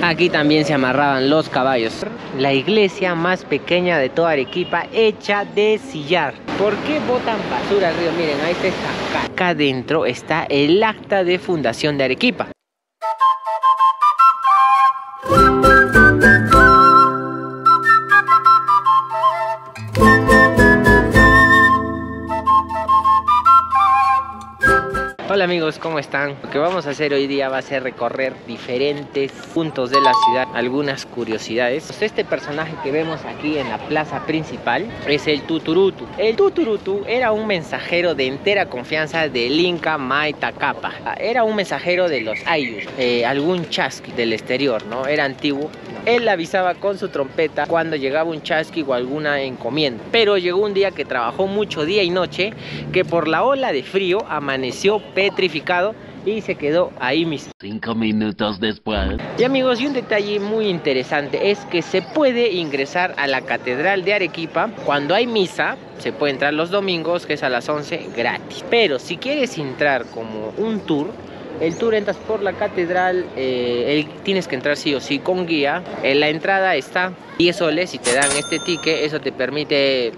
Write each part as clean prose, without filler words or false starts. Aquí también se amarraban los caballos. La iglesia más pequeña de toda Arequipa, hecha de sillar. ¿Por qué botan basura al río? Miren, ahí está acá. Acá adentro está el acta de fundación de Arequipa. Hola amigos, ¿cómo están? Lo que vamos a hacer hoy día va a ser recorrer diferentes puntos de la ciudad, algunas curiosidades. Este personaje que vemos aquí en la plaza principal es el Tuturutu. El Tuturutu era un mensajero de entera confianza del Inca Maitacapa. Era un mensajero de los ayllus, algún chasqui del exterior, ¿no? Era antiguo. Él avisaba con su trompeta cuando llegaba un chasqui o alguna encomienda. Pero llegó un día que trabajó mucho día y noche, que por la ola de frío amaneció petrificado y se quedó ahí mismo. 5 minutos después. Y amigos, y un detalle muy interesante es que se puede ingresar a la Catedral de Arequipa cuando hay misa. Se puede entrar los domingos, que es a las 11, gratis. Pero si quieres entrar como un tour, el tour entras por la catedral, tienes que entrar sí o sí con guía. En la entrada está 10 soles y te dan este ticket. Eso te permite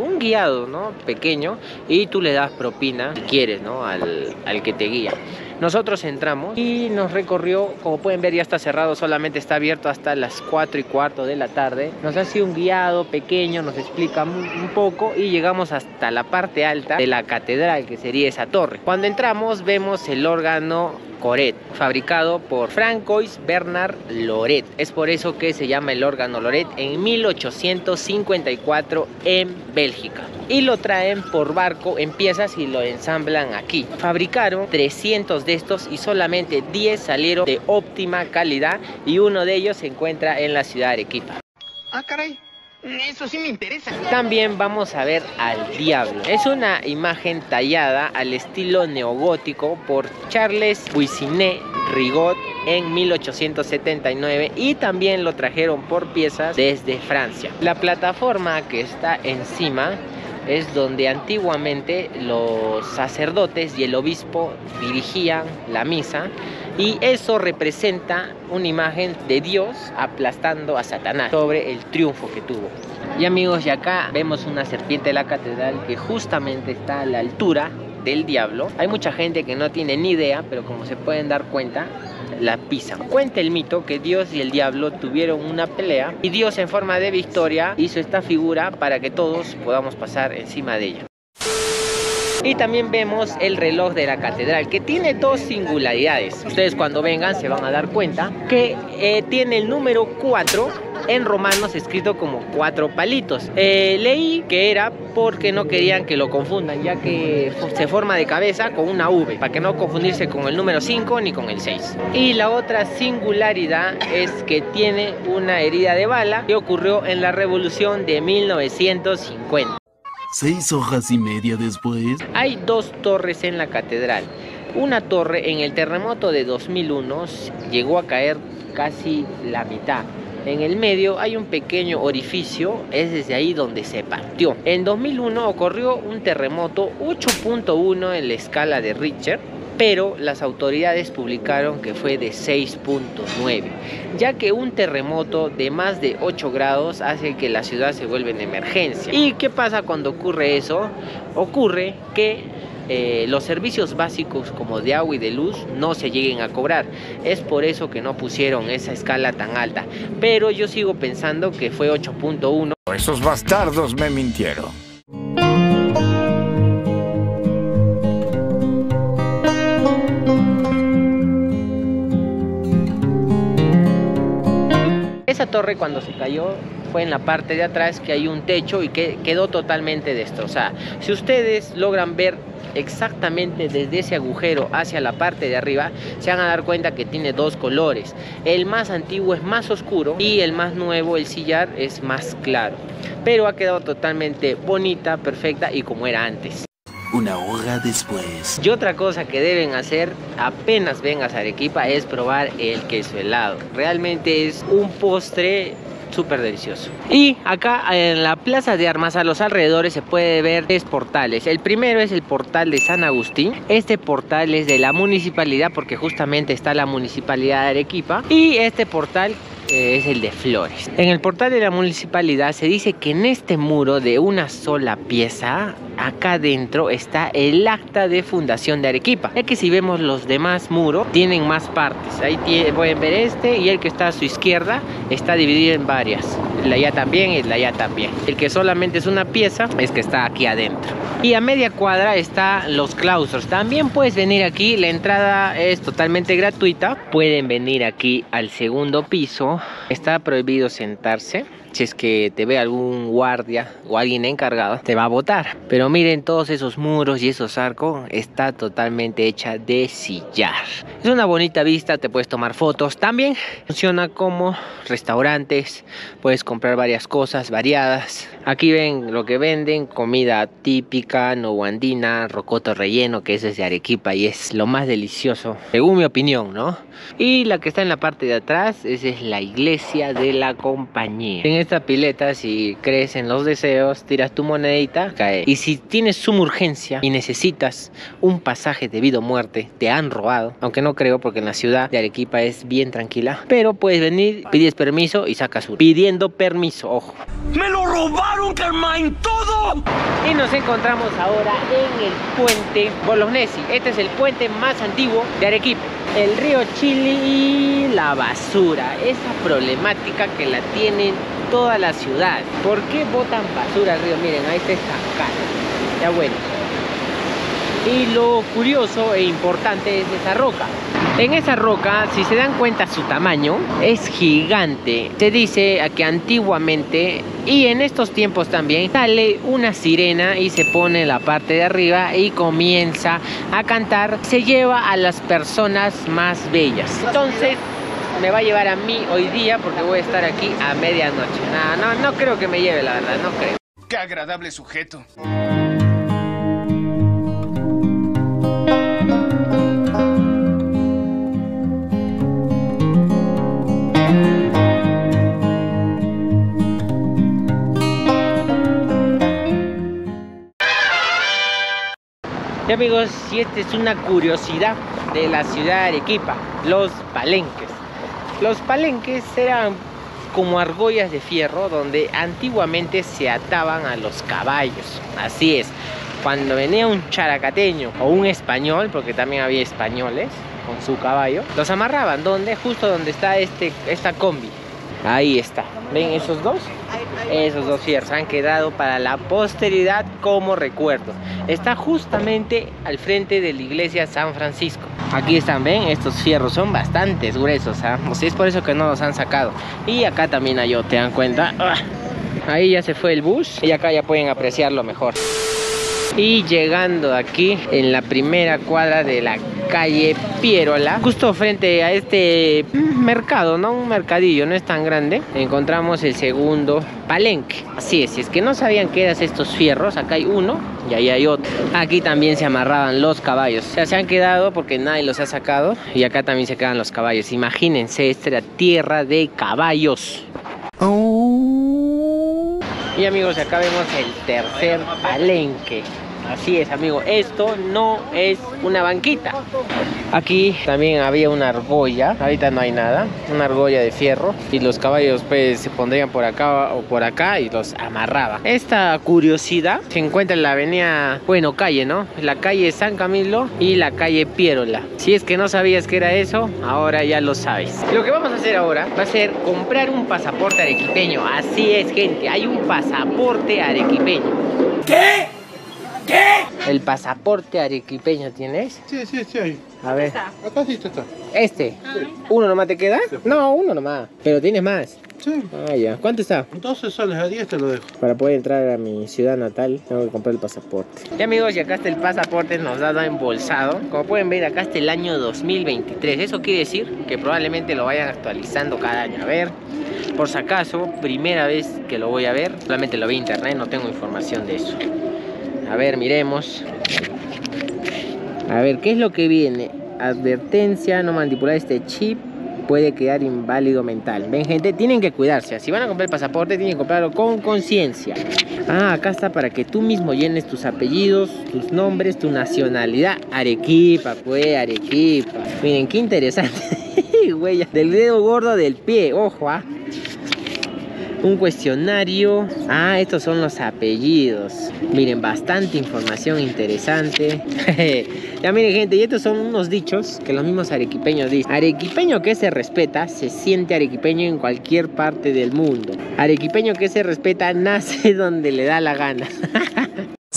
un guiado, ¿no? Pequeño, y tú le das propina si quieres, ¿no? Al que te guía. Nosotros entramos y nos recorrió, como pueden ver ya está cerrado, solamente está abierto hasta las 4:15 de la tarde. Nos hace un guiado pequeño, nos explica un poco y llegamos hasta la parte alta de la catedral, que sería esa torre. Cuando entramos vemos el órgano Coret, fabricado por Francois Bernard Loret. Es por eso que se llama el órgano Loret, en 1854 en Bélgica. Y lo traen por barco en piezas y lo ensamblan aquí. Fabricaron 300 de estos y solamente 10 salieron de óptima calidad, y uno de ellos se encuentra en la ciudad de Arequipa. Ah, caray. Eso sí me interesa. También vamos a ver al diablo. Es una imagen tallada al estilo neogótico por Charles Cuisinet Rigaud en 1879, y también lo trajeron por piezas desde Francia. La plataforma que está encima es donde antiguamente los sacerdotes y el obispo dirigían la misa. Y eso representa una imagen de Dios aplastando a Satanás sobre el triunfo que tuvo. Y amigos, y acá vemos una serpiente de la catedral que justamente está a la altura del diablo. Hay mucha gente que no tiene ni idea, pero como se pueden dar cuenta, la pisan. Cuenta el mito que Dios y el diablo tuvieron una pelea, y Dios en forma de victoria hizo esta figura para que todos podamos pasar encima de ella. Y también vemos el reloj de la catedral, que tiene dos singularidades. Ustedes cuando vengan se van a dar cuenta que tiene el número 4 en romanos escrito como 4 palitos. Leí que era porque no querían que lo confundan, ya que se forma de cabeza con una V, para que no confundirse con el número 5 ni con el 6. Y la otra singularidad es que tiene una herida de bala que ocurrió en la revolución de 1950. 6 hojas y media después. Hay dos torres en la catedral. Una torre en el terremoto de 2001 llegó a caer casi la mitad. En el medio hay un pequeño orificio, es desde ahí donde se partió. En 2001 ocurrió un terremoto 8.1 en la escala de Richter, pero las autoridades publicaron que fue de 6.9, ya que un terremoto de más de 8 grados hace que la ciudad se vuelva en emergencia. ¿Y qué pasa cuando ocurre eso? Ocurre que los servicios básicos como de agua y de luz no se lleguen a cobrar. Es por eso que no pusieron esa escala tan alta, pero yo sigo pensando que fue 8.1. Esos bastardos me mintieron. Esa torre cuando se cayó fue en la parte de atrás, que hay un techo y que quedó totalmente destrozada. Si ustedes logran ver exactamente desde ese agujero hacia la parte de arriba, se van a dar cuenta que tiene dos colores. El más antiguo es más oscuro y el más nuevo, el sillar, es más claro. Pero ha quedado totalmente bonita, perfecta y como era antes. 1 hora después. Y otra cosa que deben hacer apenas vengas a Arequipa es probar el queso helado. Realmente es un postre súper delicioso. Y acá en la Plaza de Armas, a los alrededores, se puede ver tres portales. El primero es el portal de San Agustín. Este portal es de la municipalidad, porque justamente está la municipalidad de Arequipa. Y este portal es el de flores. En el portal de la municipalidad se dice que en este muro de una sola pieza, acá dentro está el acta de fundación de Arequipa, ya que si vemos los demás muros tienen más partes. Ahí pueden ver este, y el que está a su izquierda está dividido en varias, la allá también y la allá también. El que solamente es una pieza es que está aquí adentro. Y a media cuadra están los claustros. También puedes venir aquí, la entrada es totalmente gratuita. Pueden venir aquí al segundo piso. Está prohibido sentarse. Si es que te ve algún guardia o alguien encargado, te va a botar. Pero miren, todos esos muros y esos arcos está totalmente hecha de sillar. Es una bonita vista, te puedes tomar fotos. También funciona como restaurantes, puedes comprar varias cosas variadas. Aquí ven lo que venden, comida típica, novoandina, rocoto relleno, que eso es de Arequipa y es lo más delicioso, según mi opinión, ¿no? Y la que está en la parte de atrás, esa es la iglesia de la compañía. En esta pileta, si crees en los deseos, tiras tu monedita, cae. Y si tienes suma urgencia y necesitas un pasaje debido a muerte, te han robado, aunque no creo porque en la ciudad de Arequipa es bien tranquila, pero puedes venir, pides permiso y sacas uno. Pidiendo permiso, ojo. ¡Me lo robaron, Carmine, todo! Y nos encontramos ahora en el puente Bolognesi. Este es el puente más antiguo de Arequipa. El río Chile y la basura, esa problemática que la tienen toda la ciudad. ¿Por qué botan basura al río? Miren, ahí está estancada. Ya bueno. Y lo curioso e importante es esa roca. En esa roca, si se dan cuenta su tamaño, es gigante. Se dice que antiguamente, y en estos tiempos también, sale una sirena y se pone en la parte de arriba y comienza a cantar. Se lleva a las personas más bellas. Entonces, me va a llevar a mí hoy día porque voy a estar aquí a medianoche. No creo que me lleve, la verdad, no creo. ¡Qué agradable sujeto! Y amigos, y esta es una curiosidad de la ciudad de Arequipa, los palenques. Los palenques eran como argollas de fierro donde antiguamente se ataban a los caballos. Así es, cuando venía un characateño o un español, porque también había españoles con su caballo, los amarraban donde justo donde está esta combi. Ahí está, ven esos dos. Esos dos fierros han quedado para la posteridad como recuerdo. Está justamente al frente de la iglesia San Francisco. Aquí están, ven, estos fierros son bastante gruesos, ¿eh? O sea, es por eso que no los han sacado. Y acá también hay otro, ¿te dan cuenta? ¡Ah! Ahí ya se fue el bus y acá ya pueden apreciarlo mejor. Y llegando aquí, en la primera cuadra de la calle Pierola, justo frente a este mercado, ¿no? Un mercadillo, no es tan grande. Encontramos el segundo palenque. Así es, si es que no sabían que eran estos fierros, acá hay uno y ahí hay otro. Aquí también se amarraban los caballos. O sea, se han quedado porque nadie los ha sacado. Y acá también se quedan los caballos. Imagínense, esta era tierra de caballos. Y amigos, acá vemos el tercer palenque. Así es, amigo, esto no es una banquita. Aquí también había una argolla, ahorita no hay nada, una argolla de fierro. Y los caballos pues se pondrían por acá o por acá y los amarraba. Esta curiosidad se encuentra en la avenida Buenocalle, ¿no? La calle San Camilo y la calle Pierola. Si es que no sabías que era eso, ahora ya lo sabes. Lo que vamos a hacer ahora va a ser comprar un pasaporte arequipeño. Así es, gente, hay un pasaporte arequipeño. ¿Qué? ¿Qué? ¿El pasaporte arequipeño tienes? Sí, ahí. A ver. Acá sí está. ¿Este? ¿Uno nomás te queda? No, uno nomás. ¿Pero tienes más? Sí. Ah, ya. ¿Cuánto está? 12 soles, a 10 te lo dejo. Para poder entrar a mi ciudad natal, tengo que comprar el pasaporte. Y amigos, y acá está el pasaporte, nos da embolsado. Como pueden ver, acá está el año 2023. Eso quiere decir que probablemente lo vayan actualizando cada año. A ver. Por si acaso, primera vez que lo voy a ver. Solamente lo vi en internet, no tengo información de eso. A ver, miremos. A ver, ¿qué es lo que viene? Advertencia, no manipular este chip. puede quedar inválido mental. Ven, gente, tienen que cuidarse. Si van a comprar el pasaporte, tienen que comprarlo con conciencia. Ah, acá está para que tú mismo llenes tus apellidos, tus nombres, tu nacionalidad. Arequipa, pues, Arequipa. Miren, qué interesante. Huellas del dedo gordo del pie, ojo, ah. Un cuestionario. Ah, estos son los apellidos. Miren, bastante información interesante. Ya miren, gente, y estos son unos dichos que los mismos arequipeños dicen. Arequipeño que se respeta, se siente arequipeño en cualquier parte del mundo. Arequipeño que se respeta, nace donde le da la gana.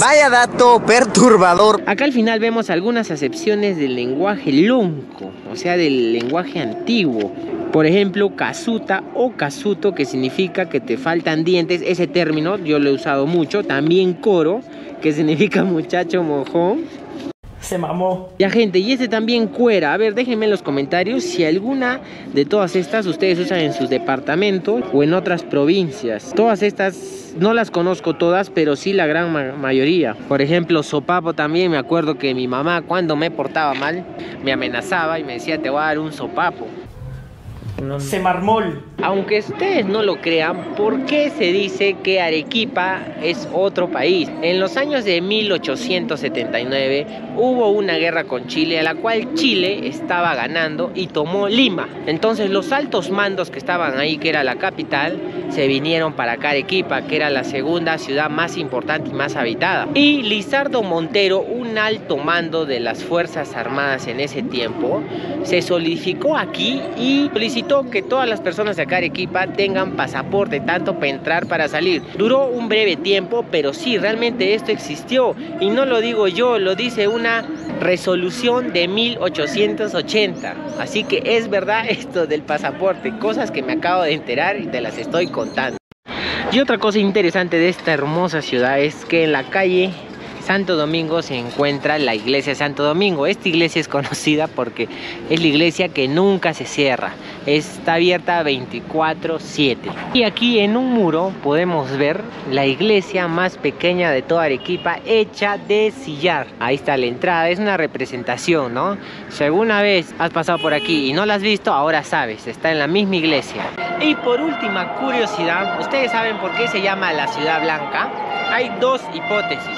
Vaya dato perturbador. Acá al final vemos algunas acepciones del lenguaje lonco, o sea, del lenguaje antiguo. Por ejemplo, casuta o casuto, que significa que te faltan dientes. Ese término yo lo he usado mucho. También coro, que significa muchacho mojón. Se mamó. Ya, gente, y este también cuera. A ver, déjenme en los comentarios si alguna de todas estas ustedes usan en sus departamentos o en otras provincias. Todas estas no las conozco todas, pero sí la gran mayoría. Por ejemplo, sopapo también. Me acuerdo que mi mamá, cuando me portaba mal, me amenazaba y me decía: te voy a dar un sopapo. Se marmol. Aunque ustedes no lo crean, ¿por qué se dice que Arequipa es otro país? En los años de 1879 hubo una guerra con Chile, a la cual Chile estaba ganando y tomó Lima. Entonces los altos mandos que estaban ahí, que era la capital, se vinieron para acá, Arequipa, que era la segunda ciudad más importante y más habitada. Y Lizardo Montero, un alto mando de las Fuerzas Armadas en ese tiempo, se solidificó aquí y solicitó que todas las personas de acá Arequipa tengan pasaporte, tanto para entrar para salir. Duró un breve tiempo, pero sí, realmente esto existió, y no lo digo yo, lo dice una resolución de 1880. Así que es verdad esto del pasaporte, cosas que me acabo de enterar y te las estoy contando. Y otra cosa interesante de esta hermosa ciudad es que en la calle Santo Domingo se encuentra la iglesia de Santo Domingo. Esta iglesia es conocida porque es la iglesia que nunca se cierra. Está abierta 24/7. Y aquí en un muro podemos ver la iglesia más pequeña de toda Arequipa, hecha de sillar. Ahí está la entrada, es una representación, ¿no? Si alguna vez has pasado por aquí y no la has visto, ahora sabes, está en la misma iglesia. Y por última curiosidad, ¿ustedes saben por qué se llama la Ciudad Blanca? Hay dos hipótesis.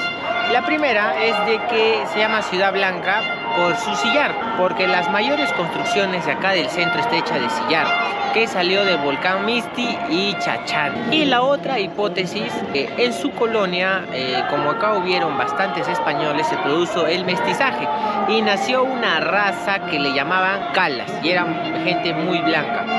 La primera es de que se llama Ciudad Blanca por su sillar, porque las mayores construcciones de acá del centro está hecha de sillar, que salió del volcán Misti y Chachani. Y la otra hipótesis, que en su colonia, como acá hubieron bastantes españoles, se produjo el mestizaje y nació una raza que le llamaban calas, y eran gente muy blanca.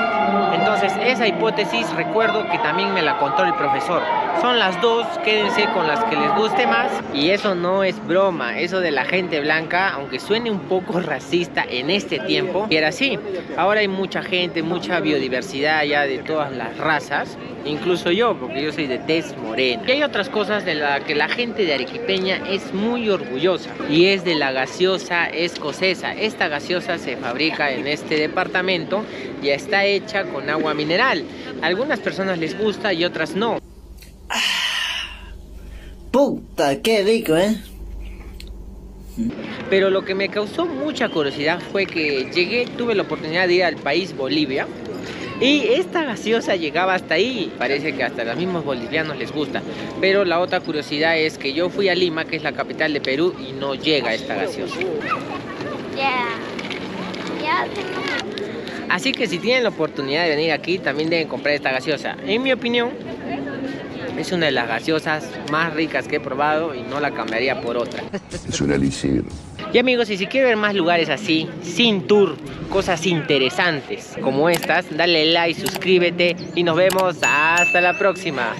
Entonces, esa hipótesis recuerdo que también me la contó el profesor. Son las dos, quédense con las que les guste más. Y eso no es broma, eso de la gente blanca, aunque suene un poco racista en este tiempo, era así. Ahora hay mucha gente, mucha biodiversidad ya de todas las razas, incluso yo, porque yo soy de tez morena. Y hay otras cosas de las que la gente de Arequipeña es muy orgullosa, y es de la gaseosa escocesa. Esta gaseosa se fabrica en este departamento y está hecha con agua mineral. A algunas personas les gusta y otras no. Puta, qué rico, ¿eh? Pero lo que me causó mucha curiosidad fue que llegué, tuve la oportunidad de ir al país Bolivia, y esta gaseosa llegaba hasta ahí. Parece que hasta los mismos bolivianos les gusta. Pero la otra curiosidad es que yo fui a Lima, que es la capital de Perú, y no llega esta gaseosa. Así que si tienen la oportunidad de venir aquí, también deben comprar esta gaseosa. En mi opinión, es una de las gaseosas más ricas que he probado y no la cambiaría por otra. Es un elixir. Y amigos, y si quieren ver más lugares así, sin tour, cosas interesantes como estas, dale like, suscríbete y nos vemos hasta la próxima.